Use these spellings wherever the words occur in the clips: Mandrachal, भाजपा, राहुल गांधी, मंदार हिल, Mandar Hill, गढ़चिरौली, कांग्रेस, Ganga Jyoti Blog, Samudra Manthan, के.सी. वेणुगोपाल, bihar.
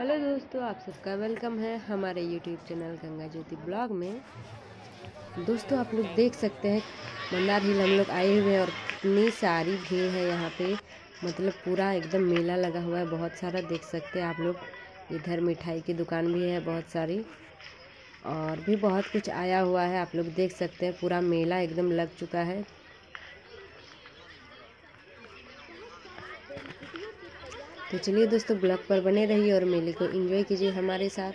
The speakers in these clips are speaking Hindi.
हेलो दोस्तों, आप सबका वेलकम है हमारे YouTube channel Ganga Jyoti blog में। दोस्तों, आप लोग देख सकते हैं मंदार हिल हम लोग आए हुए हैं और इतनी सारी भीड़ है यहाँ पे, मतलब पूरा एकदम मेला लगा हुआ है। बहुत सारा देख सकते हैं आप लोग। इधर मिठाई की दुकान भी है बहुत सारी और भी बहुत कुछ आया हुआ है। आप लोग देख सकते हैं पूरा मेला एकदम लग चुका है। तो चलिए दोस्तों, ब्लॉग पर बने रहिए और मेले को एंजॉय कीजिए हमारे साथ।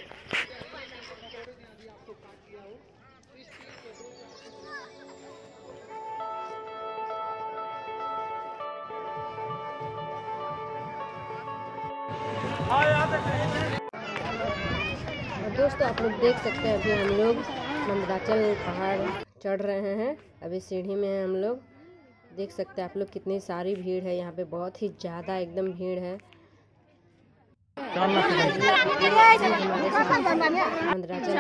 दोस्तों, आप लोग देख सकते हैं अभी हम लोग मंदराचल पहाड़ चढ़ रहे हैं। अभी सीढ़ी में हैं हम लोग। देख सकते हैं आप लोग कितनी सारी भीड़ है यहाँ पे, बहुत ही ज़्यादा एकदम भीड़ है। मंदराचल पर्वत से चढ़कर दर्शन के लिए हनुमान जी के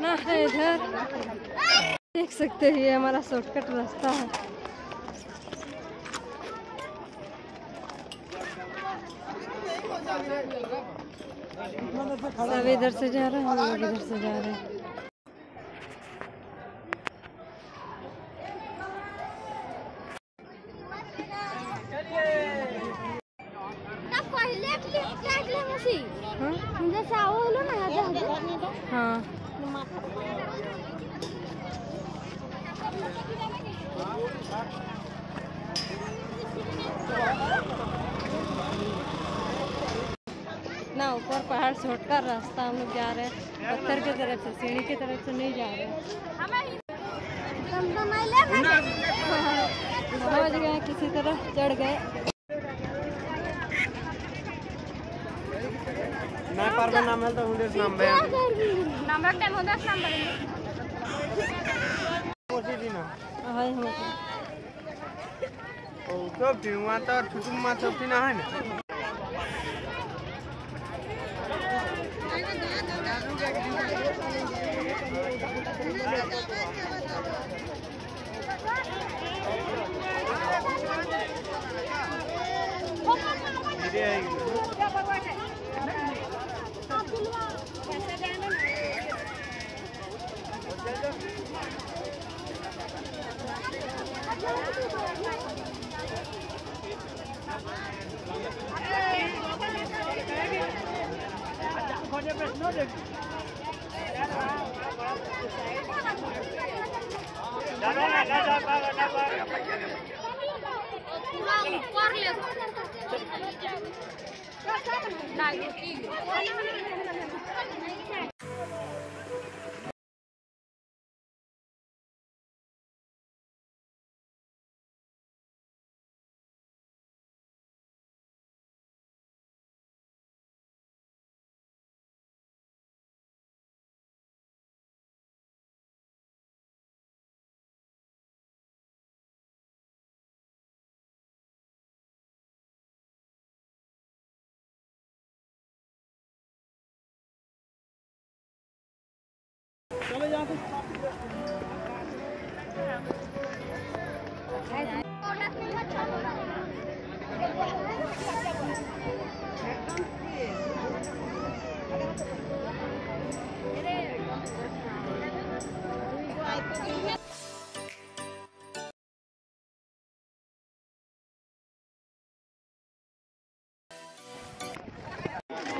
ना है। इधर देख सकते हैं ये हमारा शॉर्टकट रास्ता है। सब इधर से जा रहे हैं, हम लोग इधर से जा रहे हैं। हाँ, ना ऊपर पहाड़ से उठकर रास्ता हम लोग जा रहे हैं। पत्थर की तरफ से, सीढ़ी की तरफ से नहीं जा रहे हैं। समझ गए, किसी तरह चढ़ गए। मैं पर में नाम हेल्थ हुंदेस नाम बे नाम रख टाइम हुंदेस नाम बे कोसी दिन हाय हम ओ तो बिमा तो छुटुम मा सब दिन है ना धीरे आएगी क्या भगवान है। पूरा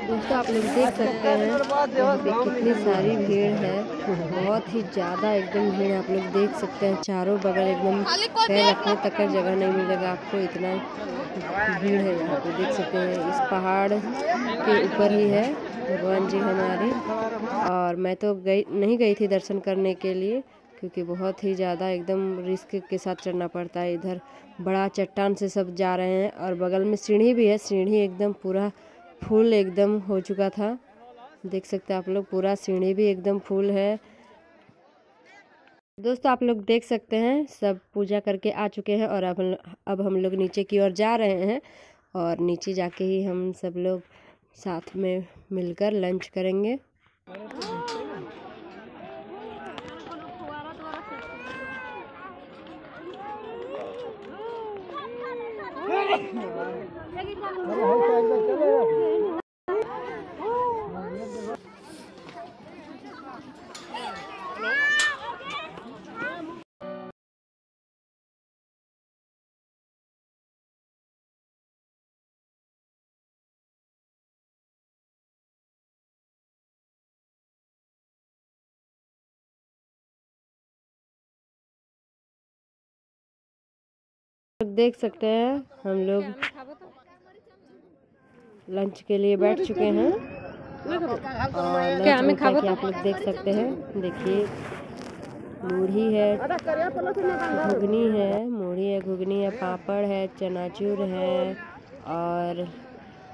दोस्तों, आप लोग देख सकते हैं कितनी सारी भीड़ है, बहुत ही ज़्यादा एकदम भीड़। आप लोग देख सकते हैं चारों बगल एकदम पैर रखने तक का जगह नहीं मिलेगा आपको, इतना भीड़ है यहाँ पे। देख सकते हैं इस पहाड़ के ऊपर ही है भगवान जी हमारे। और मैं तो नहीं गई थी दर्शन करने के लिए, क्योंकि बहुत ही ज़्यादा एकदम रिस्क के साथ चढ़ना पड़ता है। इधर बड़ा चट्टान से सब जा रहे हैं और बगल में सीढ़ी भी है। सीढ़ी एकदम पूरा फुल एकदम हो चुका था। देख सकते हैं आप लोग पूरा सीढ़ी भी एकदम फुल है। दोस्तों, आप लोग देख सकते हैं सब पूजा करके आ चुके हैं और अब हम लोग नीचे की ओर जा रहे हैं और नीचे जाके ही हम सब लोग साथ में मिलकर लंच करेंगे। देख सकते हैं हम लोग लंच के लिए बैठ चुके हैं और लंच में आप लोग देख सकते हैं। देखिए मूढ़ी है, घुगनी है, मूढ़ी है, घुगनी है, पापड़ है, चनाचूर है और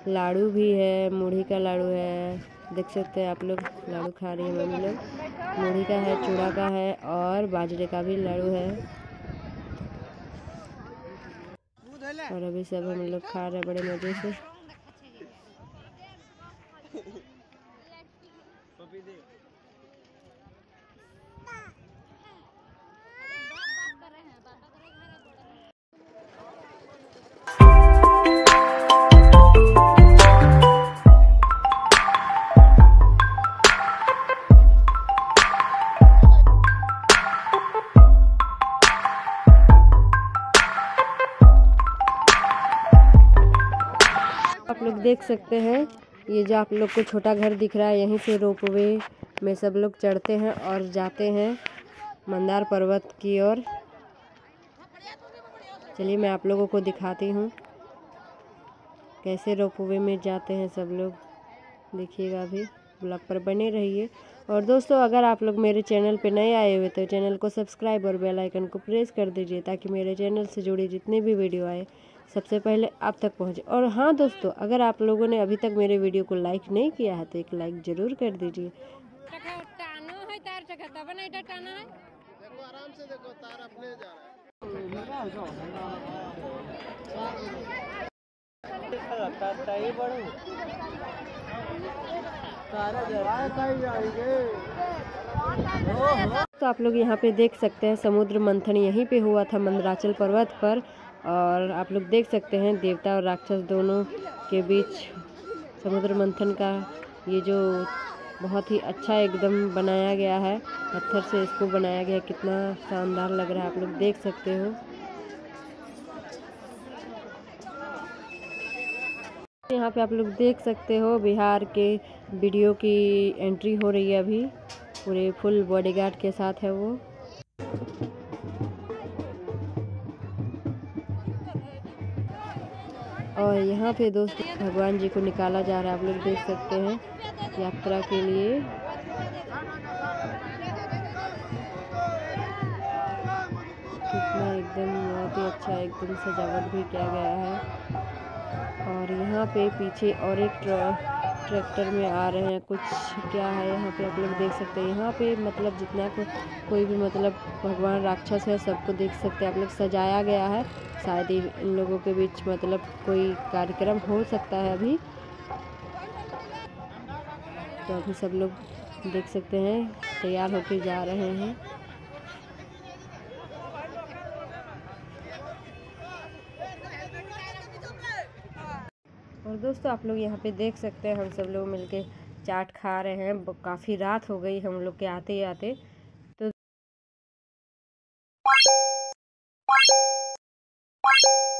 लाड़ू भी है। मूढ़ी का लाड़ू है, देख सकते हैं आप लोग लाड़ू खा रही है मम्मी लोग। मूढ़ी का है, चूड़ा का है और बाजरे का भी लाड़ू है और अभी सब हम लोग खा रहे हैं बड़े मजे से। आप लोग देख सकते हैं ये जो आप लोग को छोटा घर दिख रहा है, यहीं से रोपवे में सब लोग चढ़ते हैं और जाते हैं मंदार पर्वत की ओर। चलिए मैं आप लोगों को दिखाती हूँ कैसे रोपवे में जाते हैं सब लोग। देखिएगा अभी ब्लॉग पर बने रहिए। और दोस्तों अगर आप लोग मेरे चैनल पे नए आए हुए तो चैनल को सब्सक्राइब और बेल आइकन को प्रेस कर दीजिए ताकि मेरे चैनल से जुड़ी जितनी भी वीडियो आए सबसे पहले आप तक पहुँचे। और हाँ दोस्तों, अगर आप लोगों ने अभी तक मेरे वीडियो को लाइक नहीं किया है तो एक लाइक ज़रूर कर दीजिए। तो आप लोग यहाँ पे देख सकते हैं समुद्र मंथन यहीं पे हुआ था मंदराचल पर्वत पर। और आप लोग देख सकते हैं देवता और राक्षस दोनों के बीच समुद्र मंथन का ये जो बहुत ही अच्छा एकदम बनाया गया है, पत्थर से इसको बनाया गया, कितना शानदार लग रहा है आप लोग देख सकते हो। यहाँ पे आप लोग देख सकते हो बिहार के वीडियो की एंट्री हो रही है, अभी पूरे फुल बॉडीगार्ड के साथ है वो। और यहाँ पे दोस्तों भगवान जी को निकाला जा रहा है, आप लोग देख सकते हैं यात्रा के लिए। कितना एकदम बहुत ही अच्छा एकदम सजावट भी किया गया है। और यहाँ पे पीछे और एक ट्रैक्टर में आ रहे हैं कुछ क्या है यहाँ पे आप लोग देख सकते हैं। यहाँ पे मतलब जितना कोई भी मतलब भगवान राक्षस है सबको देख सकते हैं आप लोग, सजाया गया है। शायद इन लोगों के बीच मतलब कोई कार्यक्रम हो सकता है अभी। तो अभी सब लोग देख सकते हैं तैयार होके जा रहे हैं। और दोस्तों आप लोग यहाँ पे देख सकते हैं हम सब लोग मिलके चाट खा रहे हैं। काफ़ी रात हो गई हम लोग के आते ही आते। तो